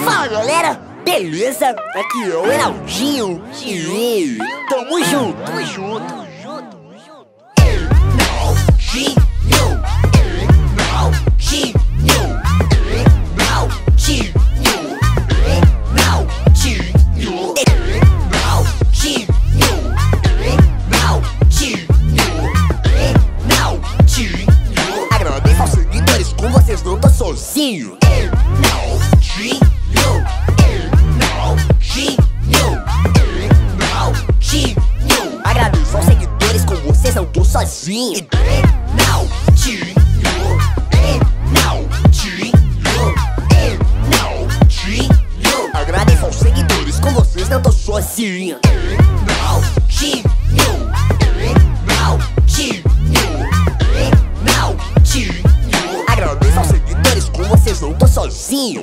Fala galera, beleza? Aqui é o Enaldinho e tamo junto. Vocês não tô sozinho. Enaldinho. Agradeço aos seguidores, com vocês não tô sozinho. Enaldinho. Agradeço aos seguidores, com vocês não tô sozinho. Enaldinho. Não tô sozinho.